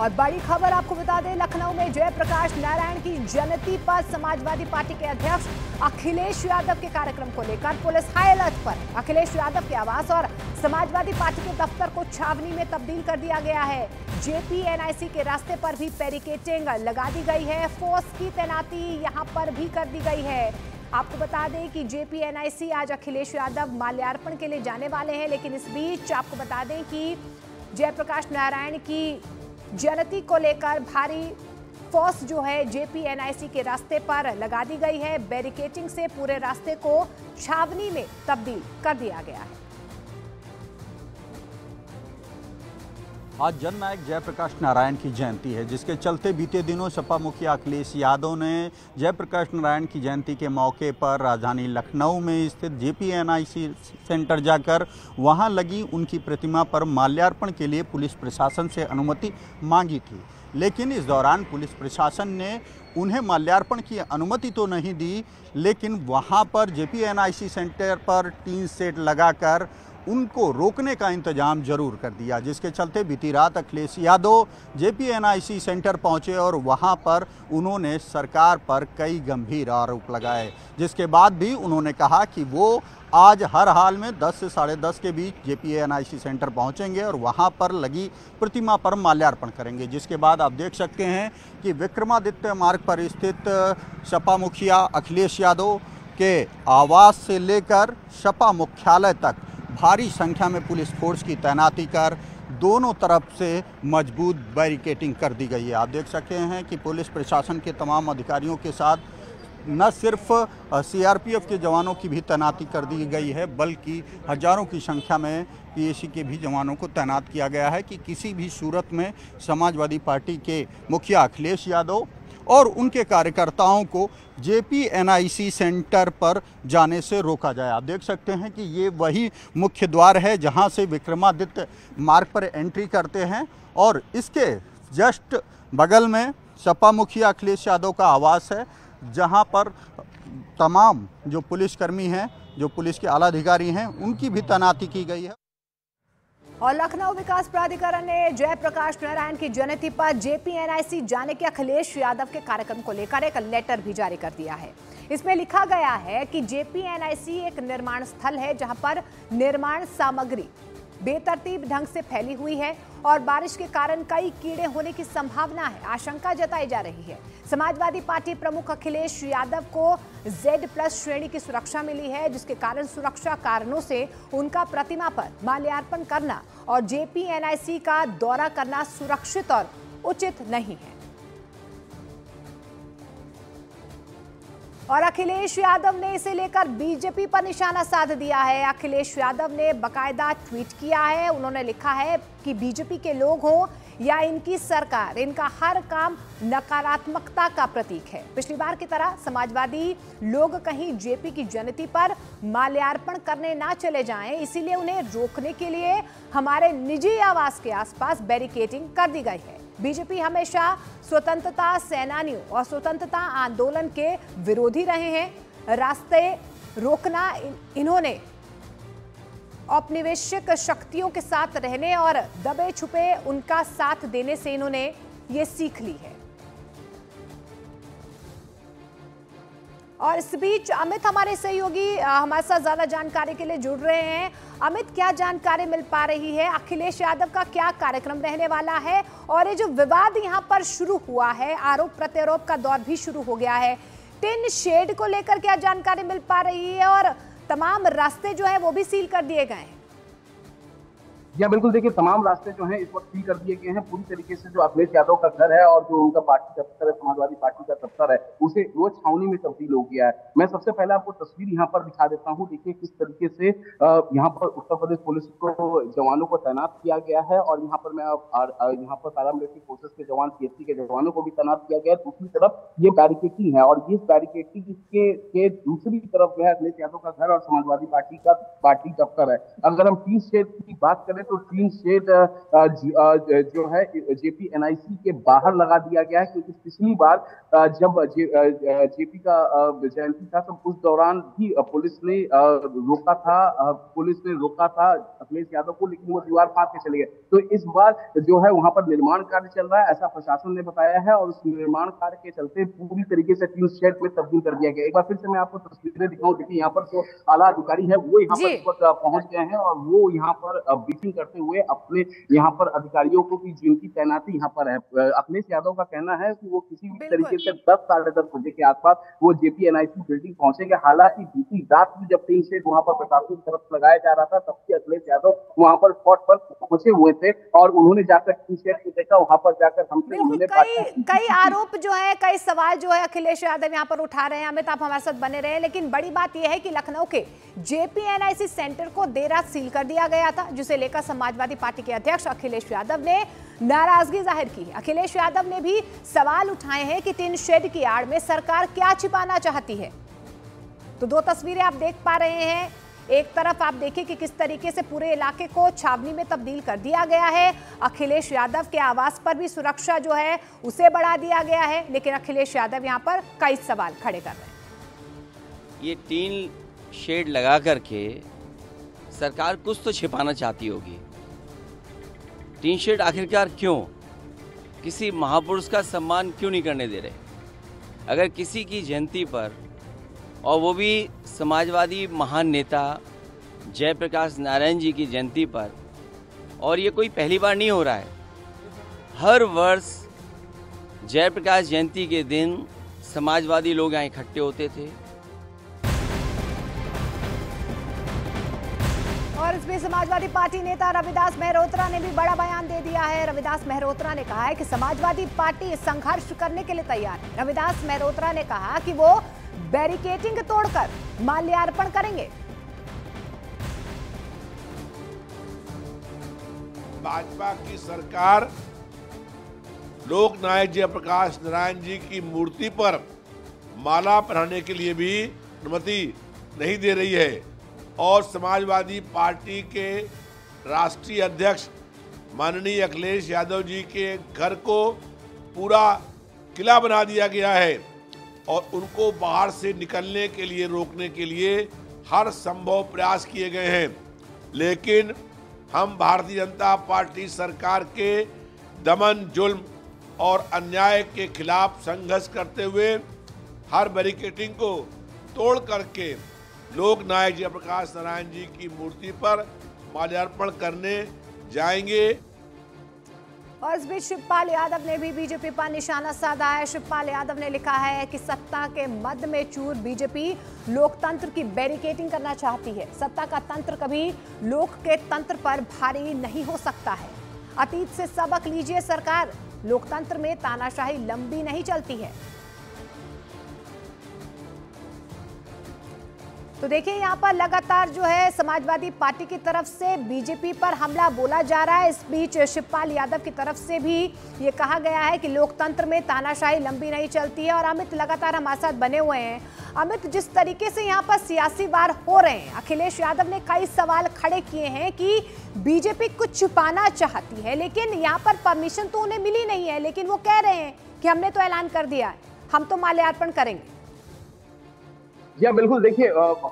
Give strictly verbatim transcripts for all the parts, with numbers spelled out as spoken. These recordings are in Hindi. और बड़ी खबर आपको बता दें, लखनऊ में जयप्रकाश नारायण की जयंती पर समाजवादी पार्टी के अध्यक्ष अखिलेश यादव के कार्यक्रम को लेकर पुलिस हाई अलर्ट पर। अखिलेश यादव के आवास और समाजवादी पार्टी के दफ्तर को छावनी में तब्दील कर दिया गया है। जेपीएनआईसी के रास्ते पर भी बैरिकेडिंग लगा दी गई है, फोर्स की तैनाती यहाँ पर भी कर दी गई है। आपको बता दें कि जेपीएनआईसी आज अखिलेश यादव माल्यार्पण के लिए जाने वाले हैं, लेकिन इस बीच आपको बता दें कि जयप्रकाश नारायण की जयंती को लेकर भारी फोर्स जो है जेपीएनआईसी के रास्ते पर लगा दी गई है। बैरिकेडिंग से पूरे रास्ते को छावनी में तब्दील कर दिया गया है। आज जननायक जयप्रकाश नारायण की जयंती है, जिसके चलते बीते दिनों सपा मुखिया अखिलेश यादव ने जयप्रकाश नारायण की जयंती के मौके पर राजधानी लखनऊ में स्थित जेपीएनआईसी सेंटर जाकर वहां लगी उनकी प्रतिमा पर माल्यार्पण के लिए पुलिस प्रशासन से अनुमति मांगी थी, लेकिन इस दौरान पुलिस प्रशासन ने उन्हें माल्यार्पण की अनुमति तो नहीं दी, लेकिन वहाँ पर जेपीएनआईसी सेंटर पर टीन सेट लगाकर उनको रोकने का इंतजाम जरूर कर दिया, जिसके चलते बीती रात अखिलेश यादव जेपीएनआईसी सेंटर पहुंचे और वहां पर उन्होंने सरकार पर कई गंभीर आरोप लगाए, जिसके बाद भी उन्होंने कहा कि वो आज हर हाल में दस से साढ़े दस के बीच जेपीएनआईसी सेंटर पहुंचेंगे और वहां पर लगी प्रतिमा पर माल्यार्पण करेंगे। जिसके बाद आप देख सकते हैं कि विक्रमादित्य मार्ग पर स्थित सपा मुखिया अखिलेश यादव के आवास से लेकर सपा मुख्यालय तक भारी संख्या में पुलिस फोर्स की तैनाती कर दोनों तरफ से मजबूत बैरिकेडिंग कर दी गई है। आप देख सकते हैं कि पुलिस प्रशासन के तमाम अधिकारियों के साथ न सिर्फ सीआरपीएफ के जवानों की भी तैनाती कर दी गई है, बल्कि हजारों की संख्या में पीएसी के भी जवानों को तैनात किया गया है कि किसी भी सूरत में समाजवादी पार्टी के मुखिया अखिलेश यादव और उनके कार्यकर्ताओं को जेपीएनआईसी सेंटर पर जाने से रोका जाए। आप देख सकते हैं कि ये वही मुख्य द्वार है जहां से विक्रमादित्य मार्ग पर एंट्री करते हैं और इसके जस्ट बगल में सपा मुखिया अखिलेश यादव का आवास है, जहां पर तमाम जो पुलिसकर्मी हैं, जो पुलिस के आला अधिकारी हैं, उनकी भी तैनाती की गई है। और लखनऊ विकास प्राधिकरण ने जयप्रकाश नारायण की जयंती पर जेपीएनआईसी जाने के अखिलेश यादव के कार्यक्रम को लेकर एक लेटर भी जारी कर दिया है। इसमें लिखा गया है कि जेपीएनआईसी एक निर्माण स्थल है जहां पर निर्माण सामग्री बेतरतीब ढंग से फैली हुई है और बारिश के कारण कई कीड़े होने की संभावना है, आशंका जताई जा रही है। समाजवादी पार्टी प्रमुख अखिलेश यादव को जेड प्लस श्रेणी की सुरक्षा मिली है, जिसके कारण सुरक्षा कारणों से उनका प्रतिमा पर माल्यार्पण करना और जेपीएनआईसी का दौरा करना सुरक्षित और उचित नहीं है। और अखिलेश यादव ने इसे लेकर बीजेपी पर निशाना साध दिया है। अखिलेश यादव ने बकायदा ट्वीट किया है। उन्होंने लिखा है कि बीजेपी के लोग हों या इनकी सरकार, इनका हर काम नकारात्मकता का प्रतीक है। पिछली बार की तरह समाजवादी लोग कहीं जेपी की जयंती पर माल्यार्पण करने ना चले जाएं, इसीलिए उन्हें रोकने के लिए हमारे निजी आवास के आसपास बैरिकेडिंग कर दी गई है। बीजेपी हमेशा स्वतंत्रता सेनानियों और स्वतंत्रता आंदोलन के विरोधी रहे हैं। रास्ते रोकना इन्होंने औपनिवेशिक शक्तियों के साथ रहने और दबे छुपे उनका साथ देने से इन्होंने ये सीख ली है। और इस बीच अमित हमारे सहयोगी हमारे साथ ज्यादा जानकारी के लिए जुड़ रहे हैं। अमित, क्या जानकारी मिल पा रही है, अखिलेश यादव का क्या कार्यक्रम रहने वाला है और ये जो विवाद यहाँ पर शुरू हुआ है, आरोप प्रत्यारोप का दौर भी शुरू हो गया है, टिन शेड को लेकर क्या जानकारी मिल पा रही है और तमाम रास्ते जो है वो भी सील कर दिए गए हैं? जी बिल्कुल, देखिए तमाम रास्ते जो हैं इस वक्त सील कर दिए गए हैं। पूरी तरीके से जो अखिलेश यादव का घर है और जो उनका पार्टी दफ्तर है, समाजवादी पार्टी का दफ्तर है, उसे वो छावनी में तब्दील हो गया है। मैं सबसे पहले आपको तस्वीर यहाँ पर दिखा देता हूँ। देखिए किस तरीके से यहाँ पर उत्तर प्रदेश पुलिस को जवानों को तैनात किया गया है और यहाँ पर मैं यहाँ पर पैरामिलिट्री फोर्सेस के जवान, पीएसी के जवानों को भी तैनात किया गया है। दूसरी तरफ ये बैरिकेडिंग है और ये बैरिकेडिंग के दूसरी तरफ जो है अखिलेश यादव का घर और समाजवादी पार्टी का पार्टी दफ्तर है। अगर हम टी शेड की बात करें तो तीन शेड जो है जेपीएनआईसी के बाहर लगा दिया गया है, क्योंकि पिछली बार जब जेपी का जयंती था तो उस दौरान भी पुलिस ने रोका था पुलिस ने रोका था अखिलेश यादव को, लेकिन वो दीवार फाड़ के चले गए। तो इस बार जो है वहां पर निर्माण कार्य चल रहा है ऐसा प्रशासन ने बताया है, और उस निर्माण कार्य के चलते पूरी तरीके से टीन शेड में तब्दील कर दिया गया। एक बार फिर से मैं आपको तस्वीरें दिखाऊं, देखिए यहाँ पर जो आला अधिकारी है वो यहाँ पर पहुंच गए हैं और वो यहाँ पर ब्रीफिंग करते हुए अपने यहाँ पर अधिकारियों को कि जिनकी तैनाती यहाँ पर है। अखिलेश यादव का कहना है कि वो किसी भी तरीके से दस साढ़े दस बजे के आसपास वो जेपीएनआईसी बिल्डिंग पहुंचेंगे। हालांकि बीती रात भी जब टीन शेड वहाँ पर प्रशासन की तरफ लगाया जा रहा था तब से अखिलेश यादव वहाँ पर स्पॉट पर पहुंचे हुए थे और उन्होंने जाकर टीन शेड को देखा, वहाँ पर जाकर हमसे कई कई आरोप जो है, कई सवाल जो है अखिलेश यादव यहाँ पर उठा रहे हैं। अमित, आप हमारे साथ बने रहे। लेकिन बड़ी बात यह है कि लखनऊ के जेपीएनआईसी सेंटर को देर रात सील कर दिया गया था, जिसे लेकर समाजवादी पार्टी के अध्यक्ष अखिलेश यादव ने नाराजगी जाहिर की है। अखिलेश यादव ने भी सवाल उठाए हैं कि टिन शेड की आड़ में सरकार क्या छिपाना चाहती है। तो दो तस्वीरें आप देख पा रहे हैं। एक तरफ आप देखिए कि किस तरीके से पूरे इलाके को छावनी में तब्दील कर दिया गया है। अखिलेश यादव के आवास पर भी सुरक्षा जो है उसे बढ़ा दिया गया है, लेकिन अखिलेश यादव यहाँ पर कई सवाल खड़े कर रहे हैं। ये टीन शेड लगा करके सरकार कुछ तो छिपाना चाहती होगी। टीन शेड आखिरकार क्यों? किसी महापुरुष का सम्मान क्यों नहीं करने दे रहे? अगर किसी की जयंती पर, और वो भी समाजवादी महान नेता जयप्रकाश नारायण जी की जयंती पर, और ये कोई पहली बार नहीं हो रहा है। हर वर्ष जयप्रकाश जयंती के दिन समाजवादी लोग यहाँ इकट्ठे होते थे। और इसमें समाजवादी पार्टी नेता रविदास मेहरोत्रा ने भी बड़ा बयान दे दिया है। रविदास मेहरोत्रा ने कहा है कि समाजवादी पार्टी संघर्ष करने के लिए तैयार है। रविदास मेहरोत्रा ने कहा कि वो बैरिकेडिंग तोड़कर माल्यार्पण करेंगे। भाजपा की सरकार लोकनायक जयप्रकाश नारायण जी की मूर्ति पर माला पहनाने के लिए भी अनुमति नहीं दे रही है, और समाजवादी पार्टी के राष्ट्रीय अध्यक्ष माननीय अखिलेश यादव जी के घर को पूरा किला बना दिया गया है, और उनको बाहर से निकलने के लिए रोकने के लिए हर संभव प्रयास किए गए हैं। लेकिन हम भारतीय जनता पार्टी सरकार के दमन, जुल्म और अन्याय के खिलाफ संघर्ष करते हुए हर बैरिकेडिंग को तोड़ करके लोकनायक जयप्रकाश नारायण जी की मूर्ति पर माल्यार्पण करने जाएंगे। और इस बीच शिवपाल यादव ने भी बीजेपी पर निशाना साधा है। शिवपाल यादव ने लिखा है कि सत्ता के मद में चूर बीजेपी लोकतंत्र की बैरिकेडिंग करना चाहती है। सत्ता का तंत्र कभी लोक के तंत्र पर भारी नहीं हो सकता है। अतीत से सबक लीजिए सरकार, लोकतंत्र में तानाशाही लंबी नहीं चलती है। तो देखिए यहाँ पर लगातार जो है समाजवादी पार्टी की तरफ से बीजेपी पर हमला बोला जा रहा है। इस बीच शिवपाल यादव की तरफ से भी ये कहा गया है कि लोकतंत्र में तानाशाही लंबी नहीं चलती है। और अमित लगातार हमारे साथ बने हुए हैं। अमित, जिस तरीके से यहाँ पर सियासी वार हो रहे हैं, अखिलेश यादव ने कई सवाल खड़े किए हैं कि बीजेपी कुछ छुपाना चाहती है, लेकिन यहाँ पर परमिशन तो उन्हें मिली नहीं है। लेकिन वो कह रहे हैं कि हमने तो ऐलान कर दिया है, हम तो माल्यार्पण करेंगे। जी बिल्कुल, देखिए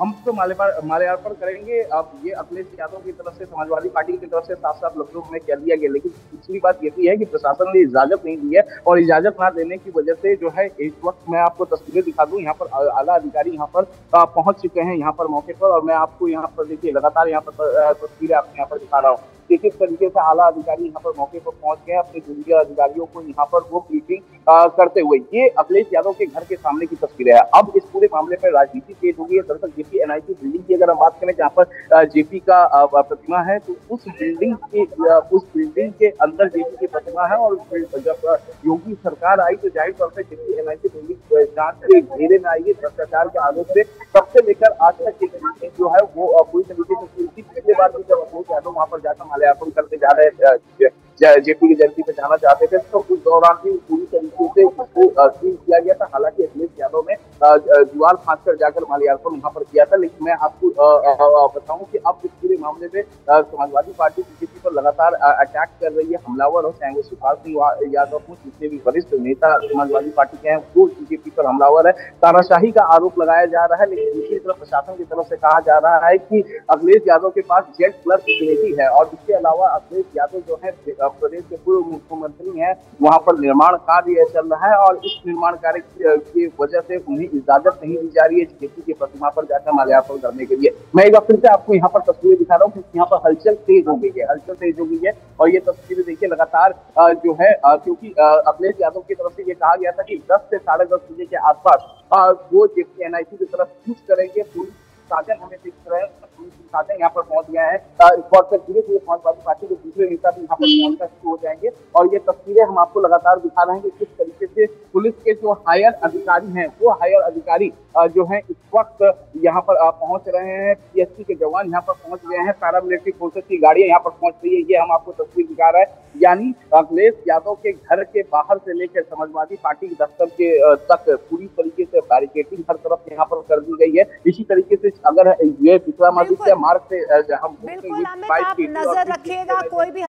हम तो माल्यार्पण करेंगे। अब ये अखिलेश यादव की तरफ से, समाजवादी पार्टी की तरफ से साफ साफ लफ्जों में कह दिया गया, लेकिन पिछली बात ये भी है कि प्रशासन ने इजाजत नहीं दी है, और इजाजत ना देने की वजह से जो है इस वक्त मैं आपको तस्वीरें दिखा दूं, यहाँ पर आला अधिकारी यहाँ पर पहुंच चुके हैं यहाँ पर मौके पर, और मैं आपको यहाँ पर देखिए लगातार यहाँ पर तस्वीरें आपको यहाँ पर दिखा रहा हूँ कि किस तरीके से आला अधिकारी यहाँ पर मौके पर पहुंच गए अपने जूनियर अधिकारियों को यहाँ पर वो ब्रीफिंग करते हुए। ये अखिलेश यादव के घर के सामने की तस्वीर है। अब इस पूरे मामले पर राजनीति तेज हो गई है। दरअसल जेपीएनआईसी बिल्डिंग की अगर हम बात करें जहाँ पर जेपी का प्रतिमा है, तो उस बिल्डिंग के उस बिल्डिंग के अंदर जेपी की प्रतिमा है, और जब योगी सरकार आई तो जाहिर तौर पर जेपीएनआईसी बिल्डिंग जांच के घेरे में आई है भ्रष्टाचार के आरोप से। तब से लेकर आज तक ये जो है वो पूरी तरीके से पिछले बार भी जब अखिलेश यादव वहाँ पर जाकर माल्यार्पण करके जा रहे जेपी की जयंती पे जाना चाहते थे, तो उस दौरान भी पूरी तरीके से उसको सील किया गया था। हालांकि अखिलेश यादव ने दीवार फाँच कर जाकर माल्यार्पण वहाँ पर किया था। लेकिन मैं आपको बताऊं कि अब इस पूरे मामले में समाजवादी पार्टी बीजेपी पर लगातार अटैक कर रही है, हमलावर हो चाहे वो शिवपाल यादव हो, जितने भी वरिष्ठ नेता समाजवादी पार्टी के हैं वो बीजेपी पर हमलावर है, तानाशाही का आरोप लगाया जा रहा है। लेकिन दूसरी तरफ प्रशासन की तरफ से कहा जा रहा है कि अखिलेश यादव के पास जेड प्लस इम्यूनिटी है और इसके अलावा अखिलेश यादव जो है प्रदेश के पूर्व मुख्यमंत्री है, वहाँ पर निर्माण कार्य चल रहा है और इस निर्माण कार्य की वजह से उन्हें इजाजत नहीं दी जा रही है जेपी की प्रतिमा पर जाकर माल्यार्पण करने के लिए। मैं एक बार फिर से आपको यहाँ पर तस्वीरें दिखा रहा हूँ क्योंकि यहाँ पर हलचल तेज हो गई है, हलचल तेज हो गई है और ये तस्वीरें देखिए लगातार जो है, क्योंकि अखिलेश यादव की तरफ से ये कहा गया था कि दस से साढ़े दस बजे के आसपास वो जेपीएनआईसी की तरफ कूच करेंगे। पुलिस साधन हमें दिख रहे हैं, साधन यहाँ पर पहुंच गया है और फिर धीरे धीरे समाजवादी पार्टी के दूसरे नेता भी यहाँ पर पहुंचना शुरू हो जाएंगे और ये तस्वीरें हम आपको लगातार दिखा रहे हैं कि किस तरीके से पुलिस के जो हायर अधिकारी हैं वो हायर अधिकारी जो है इस वक्त यहाँ पर पहुंच रहे हैं। पीएससी के जवान यहाँ पर पहुंच गए हैं, पैरामिलिट्री फोर्सेस की गाड़ियां यहाँ पर पहुंच रही है, ये हम आपको तस्वीर दिखा रहे हैं। यानी अखिलेश यादव के घर के बाहर से लेकर समाजवादी पार्टी के दफ्तर के तक पूरी तरीके से बैरिकेडिंग हर तरफ यहाँ पर कर दी गई है। इसी तरीके से अगर ये विक्रमादित्य मार्ग से हम नजर रखिएगा, कोई भी